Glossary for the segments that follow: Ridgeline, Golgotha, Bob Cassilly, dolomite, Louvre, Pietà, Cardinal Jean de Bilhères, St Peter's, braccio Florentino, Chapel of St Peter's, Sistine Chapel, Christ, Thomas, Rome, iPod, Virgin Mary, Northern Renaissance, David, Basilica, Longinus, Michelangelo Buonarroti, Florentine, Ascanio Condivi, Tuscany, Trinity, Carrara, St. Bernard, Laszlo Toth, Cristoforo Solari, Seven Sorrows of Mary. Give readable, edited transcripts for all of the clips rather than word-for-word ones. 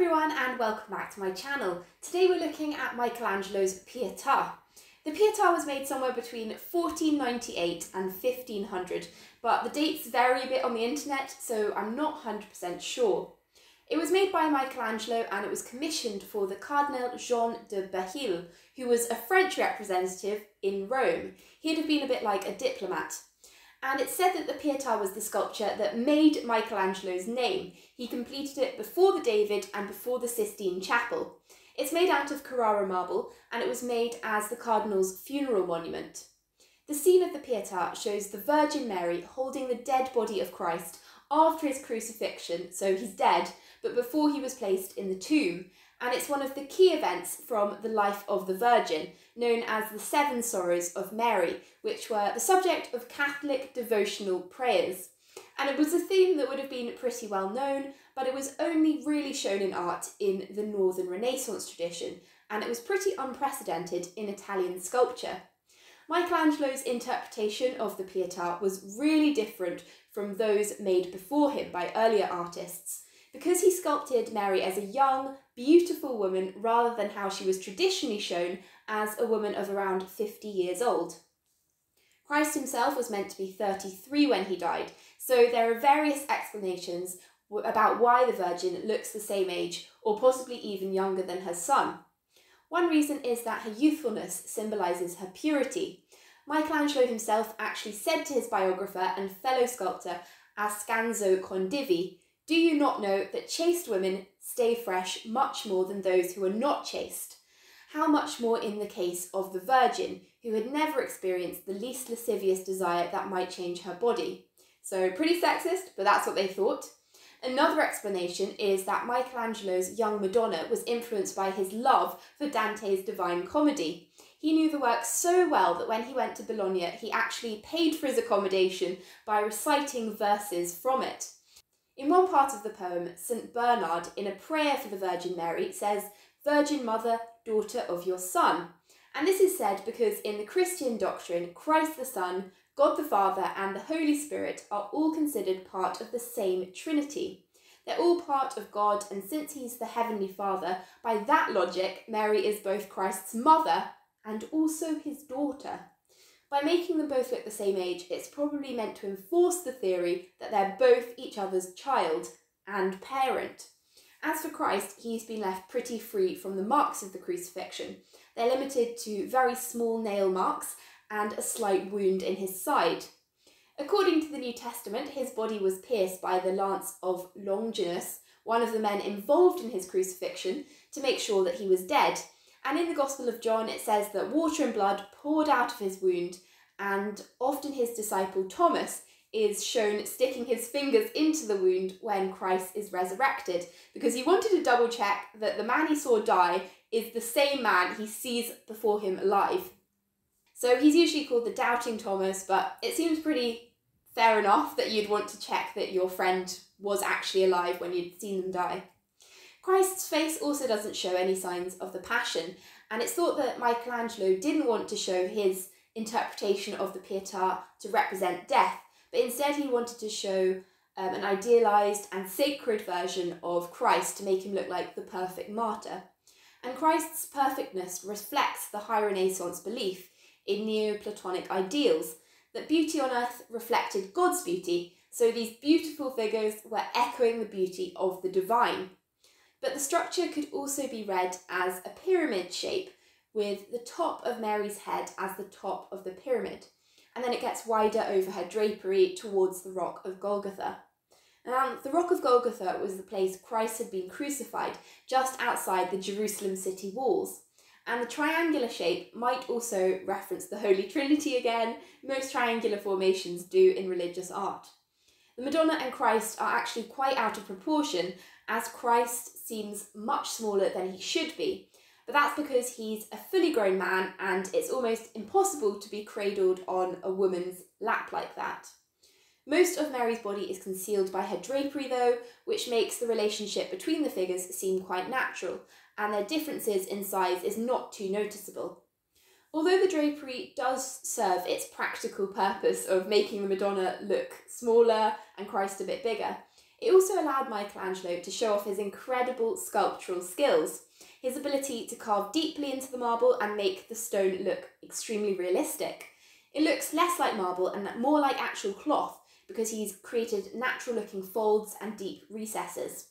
everyone and welcome back to my channel. Today we're looking at Michelangelo's Pietà. The Pietà was made somewhere between 1498 and 1500, but the dates vary a bit on the internet, so I'm not 100% sure. It was made by Michelangelo and it was commissioned for the Cardinal Jean de Bilhères, who was a French representative in Rome. He'd have been a bit like a diplomat. And it's said that the Pietà was the sculpture that made Michelangelo's name. He completed it before the David and before the Sistine Chapel. It's made out of Carrara marble and it was made as the Cardinal's funeral monument. The scene of the Pietà shows the Virgin Mary holding the dead body of Christ after his crucifixion, so he's dead, but before he was placed in the tomb. And it's one of the key events from the life of the Virgin, known as the Seven Sorrows of Mary, which were the subject of Catholic devotional prayers. And it was a theme that would have been pretty well known, but it was only really shown in art in the Northern Renaissance tradition, and it was pretty unprecedented in Italian sculpture. Michelangelo's interpretation of the Pietà was really different from those made before him by earlier artists, because he sculpted Mary as a young, beautiful woman rather than how she was traditionally shown as a woman of around 50 years old. Christ himself was meant to be 33 when he died, so there are various explanations about why the Virgin looks the same age or possibly even younger than her son. One reason is that her youthfulness symbolises her purity. Michelangelo himself actually said to his biographer and fellow sculptor Ascanio Condivi, "Do you not know that chaste women stay fresh much more than those who are not chaste? How much more in the case of the Virgin, who had never experienced the least lascivious desire that might change her body." So pretty sexist, but that's what they thought. Another explanation is that Michelangelo's young Madonna was influenced by his love for Dante's Divine Comedy. He knew the work so well that when he went to Bologna, he actually paid for his accommodation by reciting verses from it. In one part of the poem, St. Bernard, in a prayer for the Virgin Mary, says, "Virgin Mother, daughter of your Son." And this is said because in the Christian doctrine, Christ the Son, God the Father and the Holy Spirit are all considered part of the same Trinity. They're all part of God, and since he's the Heavenly Father, by that logic, Mary is both Christ's mother and also his daughter. By making them both look the same age, it's probably meant to enforce the theory that they're both each other's child and parent. As for Christ, he's been left pretty free from the marks of the crucifixion. They're limited to very small nail marks and a slight wound in his side. According to the New Testament, his body was pierced by the lance of Longinus, one of the men involved in his crucifixion, to make sure that he was dead. And in the Gospel of John, it says that water and blood poured out of his wound, and often his disciple Thomas is shown sticking his fingers into the wound when Christ is resurrected, because he wanted to double check that the man he saw die is the same man he sees before him alive. So he's usually called the Doubting Thomas, but it seems pretty fair enough that you'd want to check that your friend was actually alive when you'd seen them die. Christ's face also doesn't show any signs of the Passion, and it's thought that Michelangelo didn't want to show his interpretation of the Pietà to represent death, but instead he wanted to show an idealised and sacred version of Christ to make him look like the perfect martyr. And Christ's perfectness reflects the High Renaissance belief in Neoplatonic ideals, that beauty on earth reflected God's beauty, so these beautiful figures were echoing the beauty of the divine. But the structure could also be read as a pyramid shape, with the top of Mary's head as the top of the pyramid, and then it gets wider over her drapery towards the Rock of Golgotha. The Rock of Golgotha was the place Christ had been crucified, just outside the Jerusalem city walls. And the triangular shape might also reference the Holy Trinity again. Most triangular formations do in religious art. The Madonna and Christ are actually quite out of proportion, as Christ seems much smaller than he should be, but that's because he's a fully grown man and it's almost impossible to be cradled on a woman's lap like that. Most of Mary's body is concealed by her drapery though, which makes the relationship between the figures seem quite natural, and their differences in size is not too noticeable. Although the drapery does serve its practical purpose of making the Madonna look smaller and Christ a bit bigger, It also allowed Michelangelo to show off his incredible sculptural skills, his ability to carve deeply into the marble and make the stone look extremely realistic. It looks less like marble and more like actual cloth because he's created natural-looking folds and deep recesses.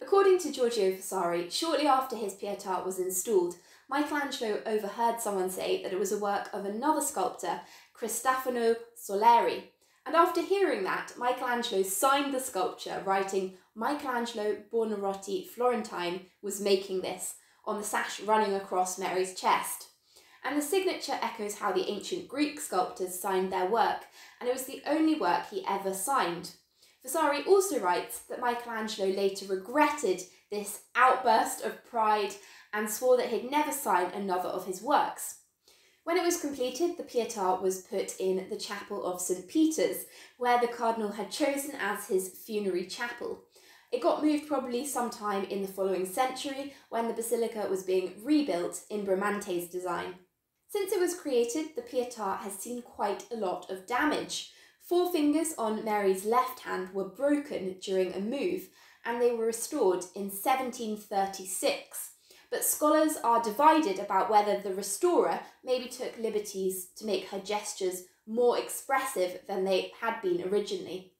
According to Giorgio Vasari, shortly after his Pietà was installed, Michelangelo overheard someone say that it was a work of another sculptor, Cristoforo Solari, and after hearing that, Michelangelo signed the sculpture, writing, "Michelangelo Buonarroti, Florentine, was making this," on the sash running across Mary's chest. And the signature echoes how the ancient Greek sculptors signed their work, and it was the only work he ever signed. Vasari also writes that Michelangelo later regretted this outburst of pride and swore that he'd never sign another of his works. When it was completed, the Pietà was put in the Chapel of St Peter's, where the Cardinal had chosen as his funerary chapel. It got moved probably sometime in the following century when the Basilica was being rebuilt in Bramante's design. Since it was created, the Pietà has seen quite a lot of damage. Four fingers on Mary's left hand were broken during a move, and they were restored in 1736. But scholars are divided about whether the restorer maybe took liberties to make her gestures more expressive than they had been originally.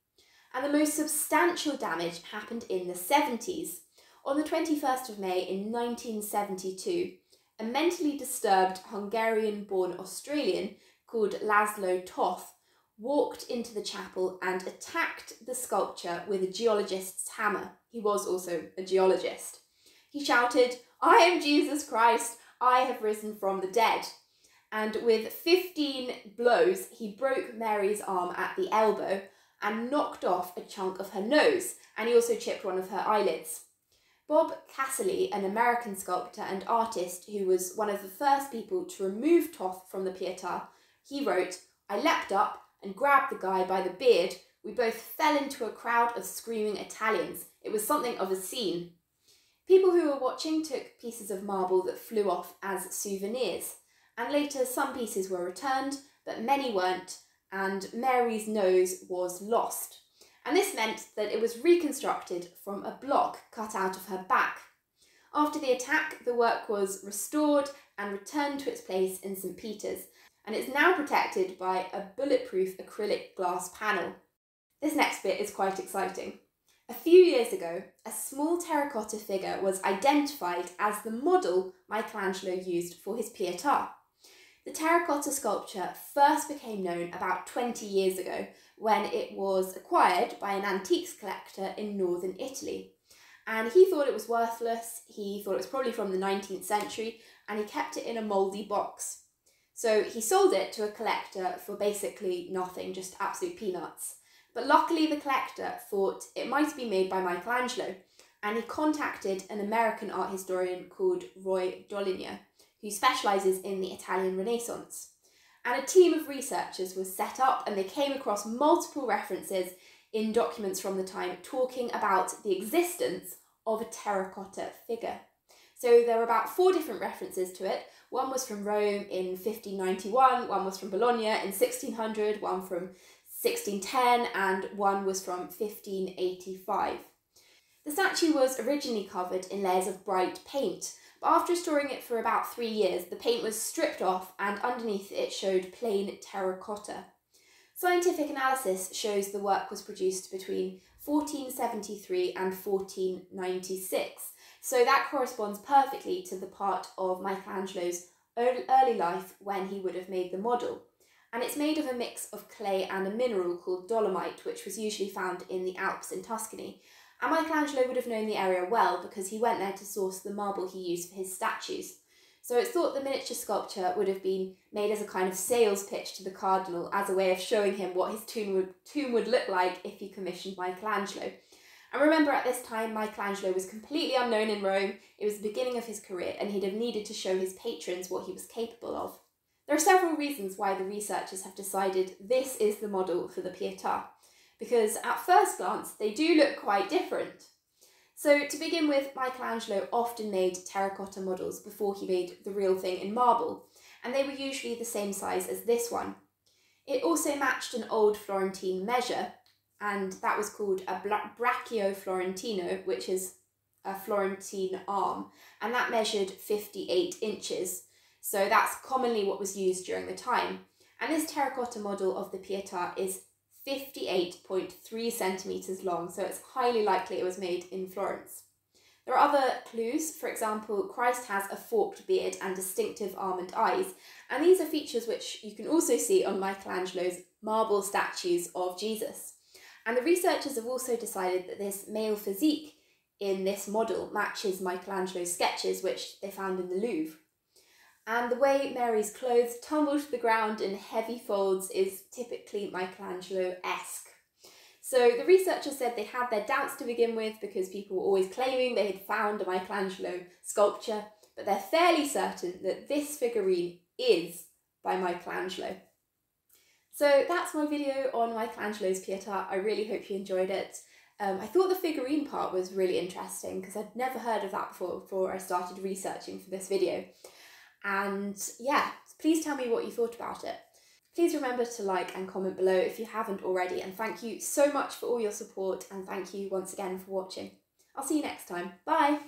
And the most substantial damage happened in the 70s. On the 21st of May in 1972, a mentally disturbed Hungarian-born Australian called Laszlo Toth walked into the chapel and attacked the sculpture with a geologist's hammer. He was also a geologist. He shouted, "I am Jesus Christ, I have risen from the dead." And with 15 blows, he broke Mary's arm at the elbow and knocked off a chunk of her nose, and he also chipped one of her eyelids. Bob Cassilly, an American sculptor and artist who was one of the first people to remove Toth from the Pietà, he wrote, "I leapt up and grabbed the guy by the beard. We both fell into a crowd of screaming Italians. It was something of a scene." People who were watching took pieces of marble that flew off as souvenirs, and later some pieces were returned, but many weren't, and Mary's nose was lost. And this meant that it was reconstructed from a block cut out of her back. After the attack, the work was restored and returned to its place in St Peter's, and it's now protected by a bulletproof acrylic glass panel. This next bit is quite exciting. A few years ago, a small terracotta figure was identified as the model Michelangelo used for his Pietà. The terracotta sculpture first became known about 20 years ago when it was acquired by an antiques collector in northern Italy. And he thought it was worthless, he thought it was probably from the 19th century, and he kept it in a mouldy box. So he sold it to a collector for basically nothing, just absolute peanuts. But luckily the collector thought it might be made by Michelangelo, and he contacted an American art historian called Roy Doligna, who specialises in the Italian Renaissance. And a team of researchers was set up, and they came across multiple references in documents from the time talking about the existence of a terracotta figure. So there were about four different references to it. One was from Rome in 1591, one was from Bologna in 1600, one from 1610, and one was from 1585. The statue was originally covered in layers of bright paint, but after storing it for about 3 years, the paint was stripped off and underneath it showed plain terracotta. Scientific analysis shows the work was produced between 1473 and 1496, so that corresponds perfectly to the part of Michelangelo's early life when he would have made the model. And it's made of a mix of clay and a mineral called dolomite, which was usually found in the Alps in Tuscany. And Michelangelo would have known the area well because he went there to source the marble he used for his statues. So it's thought the miniature sculpture would have been made as a kind of sales pitch to the cardinal as a way of showing him what his tomb would look like if he commissioned Michelangelo. And remember, at this time, Michelangelo was completely unknown in Rome. It was the beginning of his career, and he'd have needed to show his patrons what he was capable of. There are several reasons why the researchers have decided this is the model for the Pietà, because at first glance they do look quite different. So to begin with, Michelangelo often made terracotta models before he made the real thing in marble, and they were usually the same size as this one. It also matched an old Florentine measure, and that was called a braccio florentino, which is a Florentine arm, and that measured 58 inches. So that's commonly what was used during the time. And this terracotta model of the Pietà is 58.3 centimetres long, so it's highly likely it was made in Florence. There are other clues. For example, Christ has a forked beard and distinctive almond eyes, and these are features which you can also see on Michelangelo's marble statues of Jesus. And the researchers have also decided that this male physique in this model matches Michelangelo's sketches, which they found in the Louvre. And the way Mary's clothes tumble to the ground in heavy folds is typically Michelangelo-esque. So the researchers said they had their doubts to begin with because people were always claiming they had found a Michelangelo sculpture, but they're fairly certain that this figurine is by Michelangelo. So that's my video on Michelangelo's Pietà. I really hope you enjoyed it. I thought the figurine part was really interesting because I'd never heard of that before I started researching for this video. And yeah, please tell me what you thought about it. Please remember to like and comment below if you haven't already, and thank you so much for all your support, and thank you once again for watching. I'll see you next time. Bye!